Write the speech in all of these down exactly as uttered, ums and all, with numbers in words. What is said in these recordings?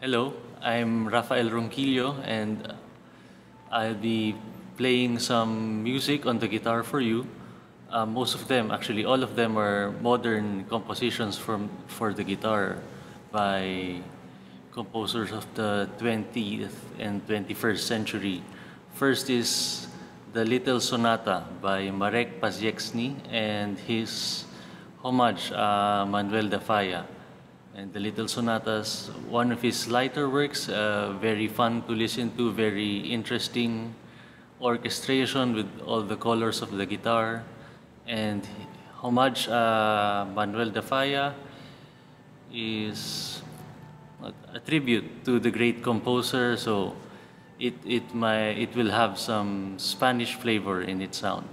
Hello, I'm Rafael Ronquillo and I'll be playing some music on the guitar for you. Uh, most of them, actually all of them, are modern compositions from, for the guitar by composers of the twentieth and twenty-first century. First is the Little Sonata by Marek Pasieczny and his homage, uh, Manuel de Falla. And the Little Sonata's one of his lighter works, uh, very fun to listen to, very interesting orchestration with all the colors of the guitar. And homage, uh, Manuel de Falla is a tribute to the great composer, so it it might it will have some Spanish flavor in its sound.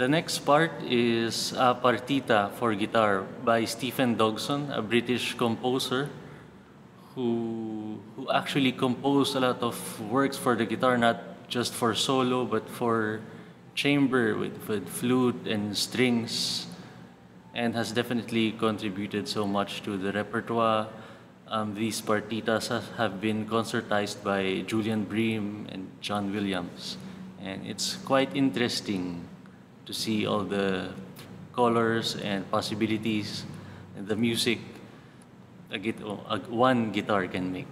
The next part is a partita for guitar by Stephen Dodgson, a British composer who, who actually composed a lot of works for the guitar, not just for solo, but for chamber with, with flute and strings, and has definitely contributed so much to the repertoire. Um, these partitas have been concertized by Julian Bream and John Williams, and it's quite interesting to see all the colors and possibilities and the music a guitar, a, one guitar can make.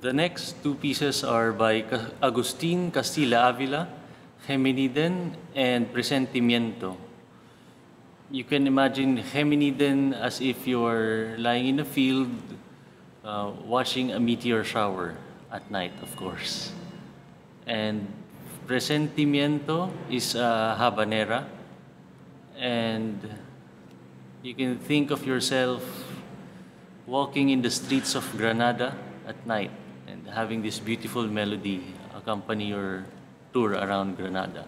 The next two pieces are by Agustin Castilla-Avila, Geminiden and Presentimiento. You can imagine Geminiden as if you're lying in a field uh, watching a meteor shower at night, of course. And Presentimiento is a habanera. And you can think of yourself walking in the streets of Granada at night, having this beautiful melody accompany your tour around Granada.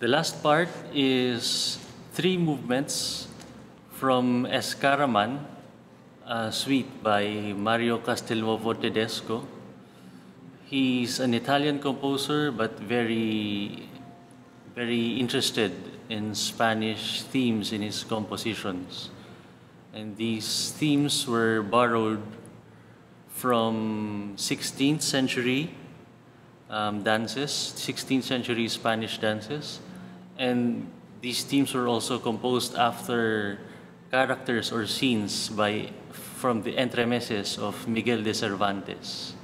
The last part is three movements from Escarraman, a suite by Mario Castelnuovo-Tedesco. He's an Italian composer, but very, very interested in Spanish themes in his compositions. And these themes were borrowed from sixteenth century um, dances, sixteenth century Spanish dances. And these themes were also composed after characters or scenes by, from the entremeses of Miguel de Cervantes.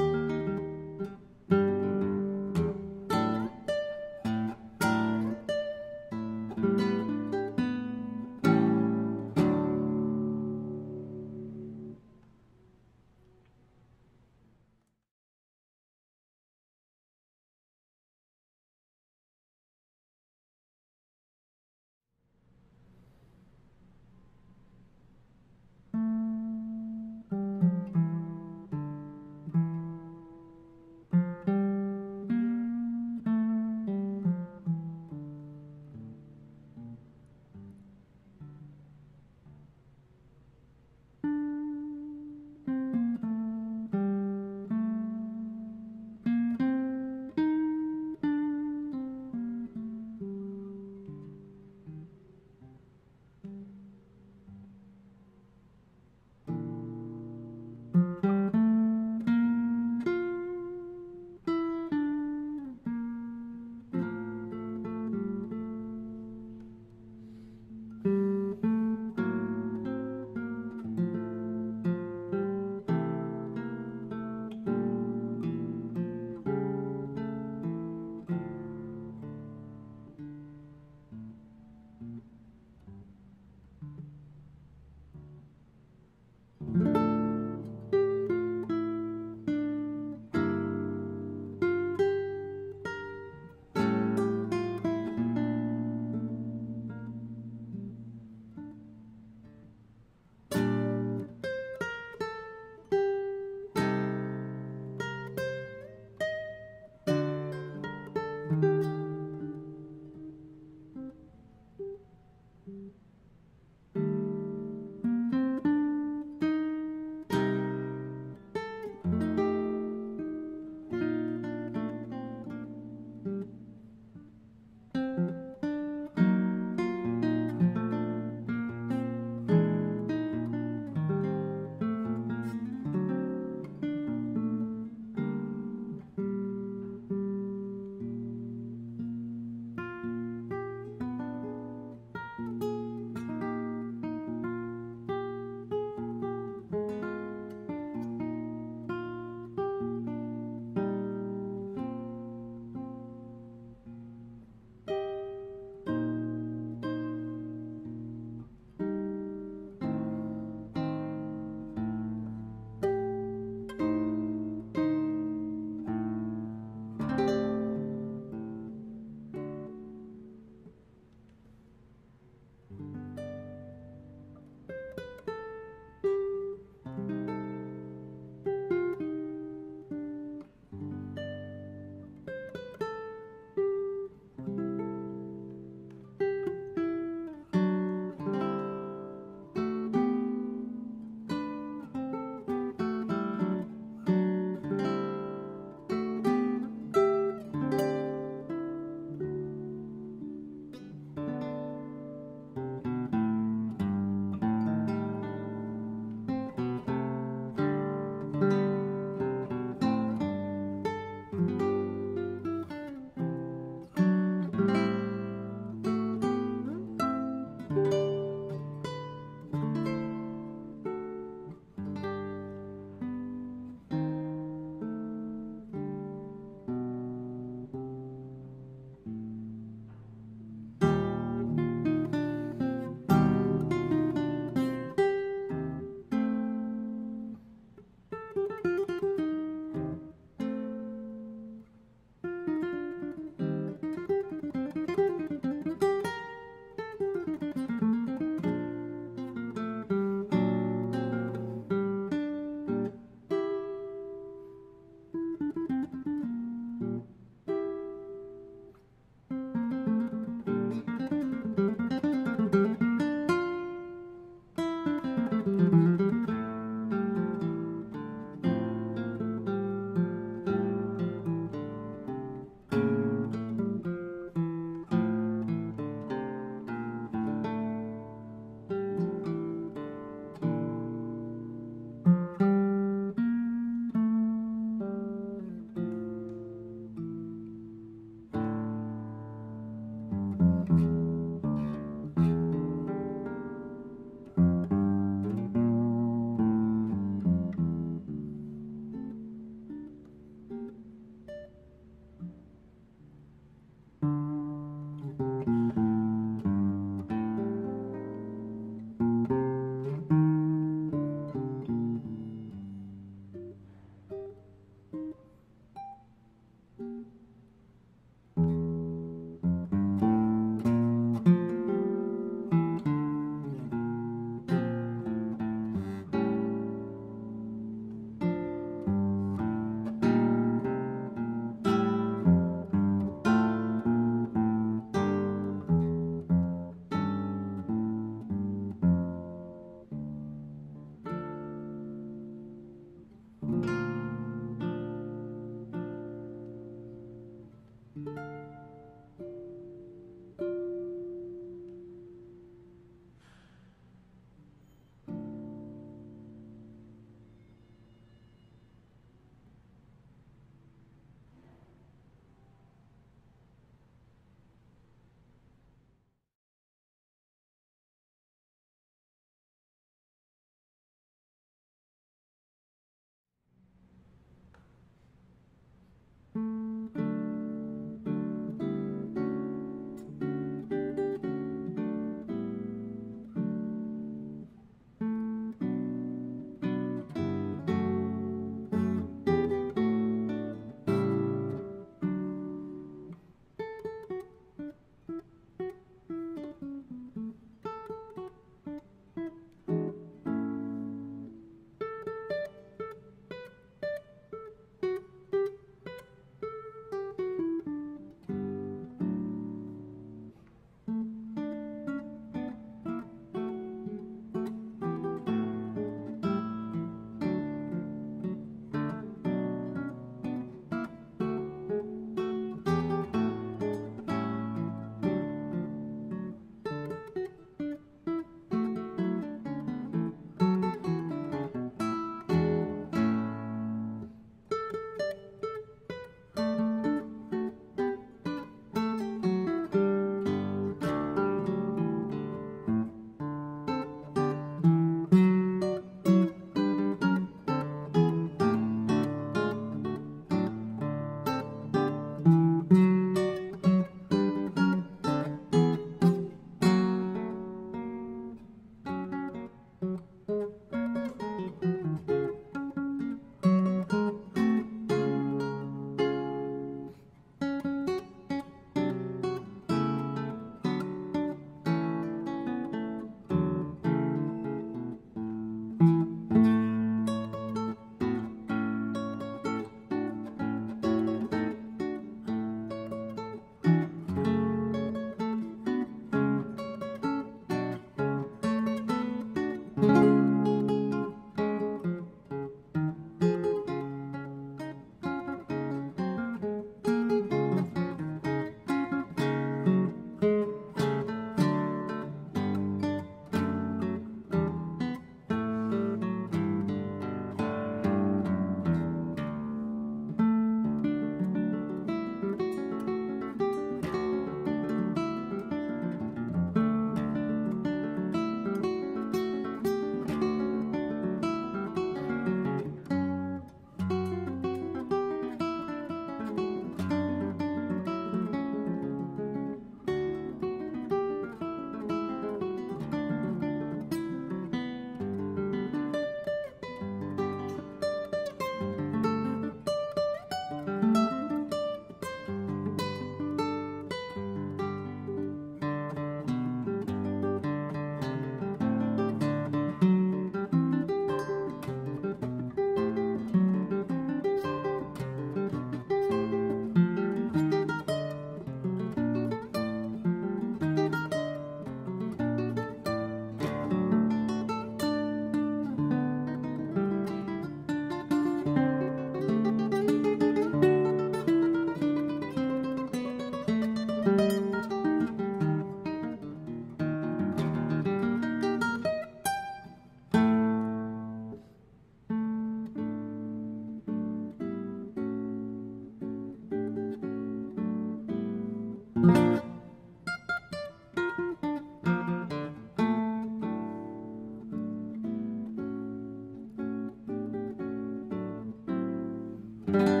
Thank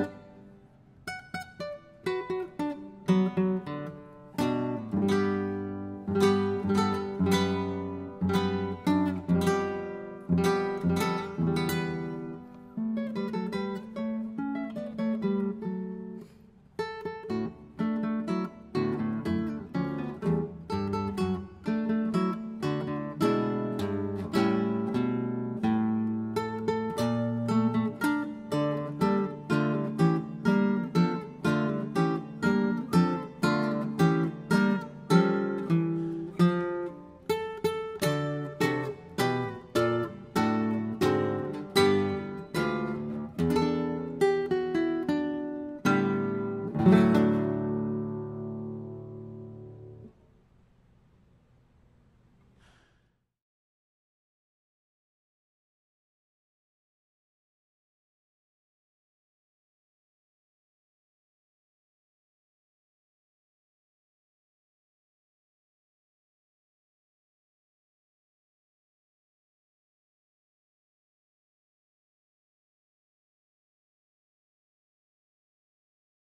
you.